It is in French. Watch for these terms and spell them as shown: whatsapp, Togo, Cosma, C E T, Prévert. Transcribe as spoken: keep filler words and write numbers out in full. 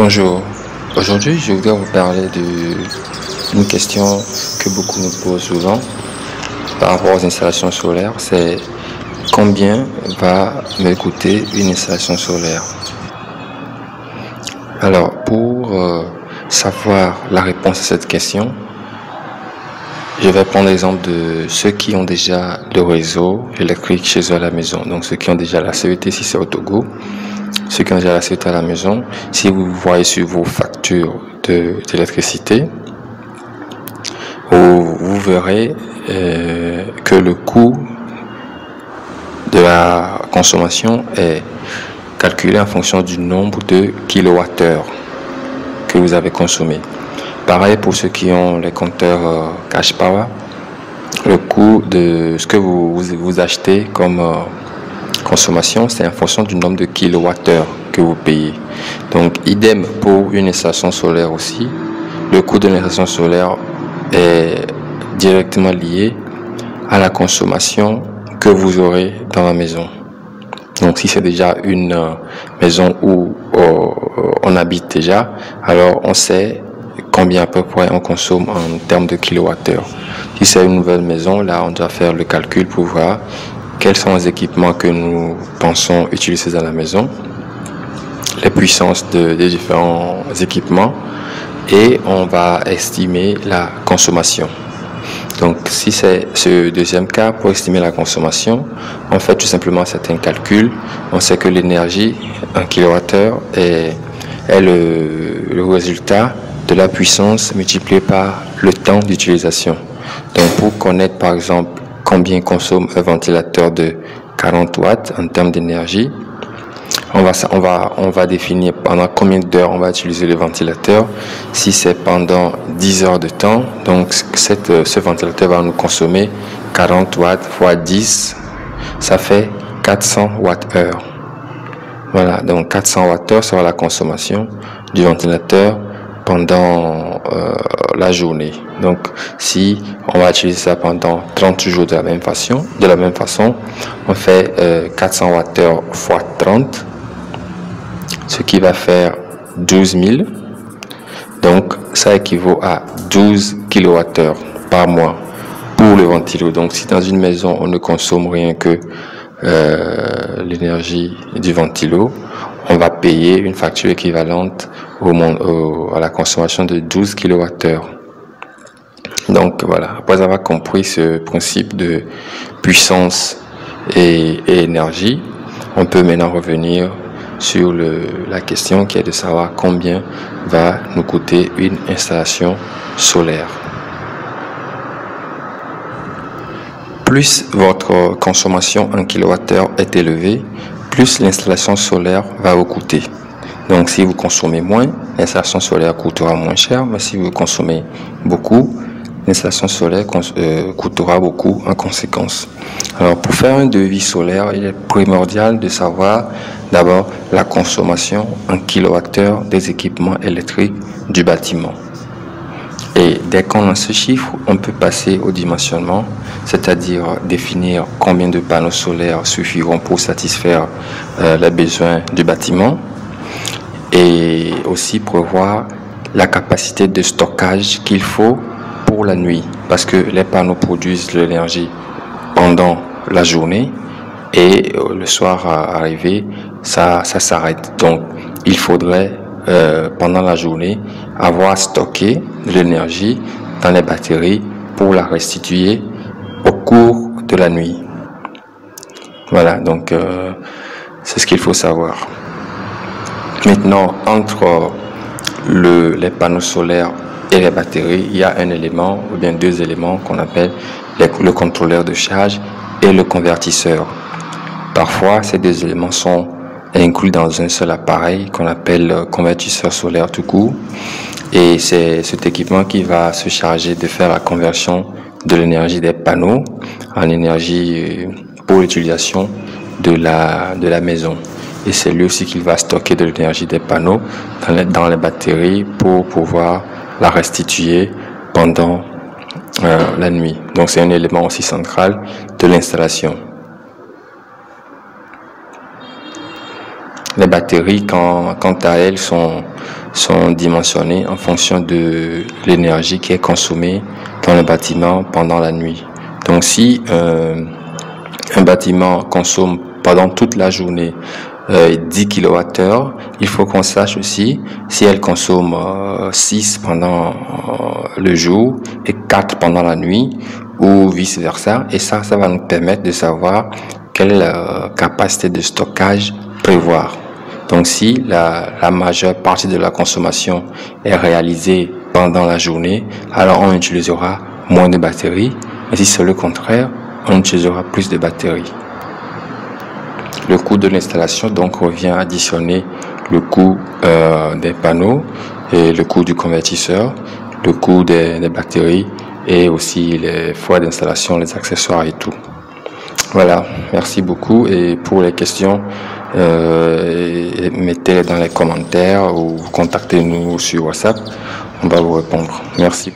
Bonjour, aujourd'hui je voudrais vous parler d'une question que beaucoup me posent souvent par rapport aux installations solaires, c'est combien va me coûter une installation solaire? Alors pour euh, savoir la réponse à cette question, je vais prendre l'exemple de ceux qui ont déjà le réseau électrique chez eux à la maison. Donc ceux qui ont déjà la C E T si c'est au Togo, ceux qui ont déjà la C E T à la maison, si vous voyez sur vos factures d'électricité, vous, vous verrez euh, que le coût de la consommation est calculé en fonction du nombre de kilowattheures que vous avez consommé. Pareil pour ceux qui ont les compteurs euh, cash power, le coût de ce que vous, vous, vous achetez comme euh, consommation, c'est en fonction du nombre de kilowattheures que vous payez. Donc idem pour une installation solaire aussi, le coût de l'installation solaire est directement lié à la consommation que vous aurez dans la maison. Donc si c'est déjà une euh, maison où euh, on habite déjà, alors on sait combien à peu près on consomme en termes de kilowattheures. Si c'est une nouvelle maison, là on doit faire le calcul pour voir quels sont les équipements que nous pensons utiliser dans la maison, les puissances de, des différents équipements, et on va estimer la consommation. Donc si c'est ce deuxième cas, pour estimer la consommation, on fait tout simplement certains calculs. On sait que l'énergie en kilowattheure est, est le, le résultat de la puissance multipliée par le temps d'utilisation. Donc pour connaître par exemple combien consomme un ventilateur de quarante watts en termes d'énergie, on va, on, va, on va définir pendant combien d'heures on va utiliser le ventilateur. Si c'est pendant dix heures de temps, donc cette, ce ventilateur va nous consommer quarante watts fois dix, ça fait quatre cents watts heure. Voilà, donc quatre cents watts heure sera la consommation du ventilateur pendant euh, la journée. Donc si on va utiliser ça pendant trente jours de la même façon, de la même façon on fait euh, quatre cents wattheures fois trente, ce qui va faire douze mille. Donc ça équivaut à douze kilowattheures par mois pour le ventilo. Donc si dans une maison on ne consomme rien que euh, l'énergie du ventilo, on va payer une facture équivalente au monde, au, à la consommation de douze kilowattheures. Donc voilà, après avoir compris ce principe de puissance et, et énergie, on peut maintenant revenir sur le, la question qui est de savoir combien va nous coûter une installation solaire. Plus votre consommation en kilowattheure est élevée, plus l'installation solaire va vous coûter. Donc si vous consommez moins, l'installation solaire coûtera moins cher, mais si vous consommez beaucoup, l'installation solaire euh, coûtera beaucoup en conséquence. Alors pour faire un devis solaire, il est primordial de savoir d'abord la consommation en kilowattheures des équipements électriques du bâtiment. Et dès qu'on a ce chiffre, on peut passer au dimensionnement, c'est-à-dire définir combien de panneaux solaires suffiront pour satisfaire euh, les besoins du bâtiment, et aussi prévoir la capacité de stockage qu'il faut pour la nuit, parce que les panneaux produisent de l'énergie pendant la journée et le soir arrivé, ça, ça s'arrête. Donc il faudrait euh, pendant la journée avoir stocké de l'énergie dans les batteries pour la restituer au cours de la nuit. Voilà, donc euh, c'est ce qu'il faut savoir. Maintenant, entre le, les panneaux solaires et les batteries, il y a un élément ou bien deux éléments qu'on appelle les, le contrôleur de charge et le convertisseur. Parfois, ces deux éléments sont inclus dans un seul appareil qu'on appelle convertisseur solaire tout court. Et c'est cet équipement qui va se charger de faire la conversion de l'énergie des panneaux en énergie pour l'utilisation de la, de la maison. Et c'est lui aussi qu'il va stocker de l'énergie des panneaux dans les, dans les batteries pour pouvoir la restituer pendant euh, la nuit. Donc c'est un élément aussi central de l'installation. Les batteries, quant, quant à elles, sont, sont dimensionnées en fonction de l'énergie qui est consommée dans le bâtiment pendant la nuit. Donc si euh, un bâtiment consomme pendant toute la journée euh, dix kilowattheures, il faut qu'on sache aussi si elle consomme euh, six pendant euh, le jour et quatre pendant la nuit ou vice-versa. Et ça, ça va nous permettre de savoir quelle euh, capacité de stockage prévoir. Donc si la, la majeure partie de la consommation est réalisée pendant la journée, alors on utilisera moins de batteries. Et si c'est le contraire, on utilisera plus de batteries. Le coût de l'installation donc revient à additionner le coût euh, des panneaux et le coût du convertisseur, le coût des, des batteries et aussi les frais d'installation, les accessoires et tout. Voilà, merci beaucoup et pour les questions, euh, mettez-les dans les commentaires ou contactez-nous sur WhatsApp, on va vous répondre. Merci.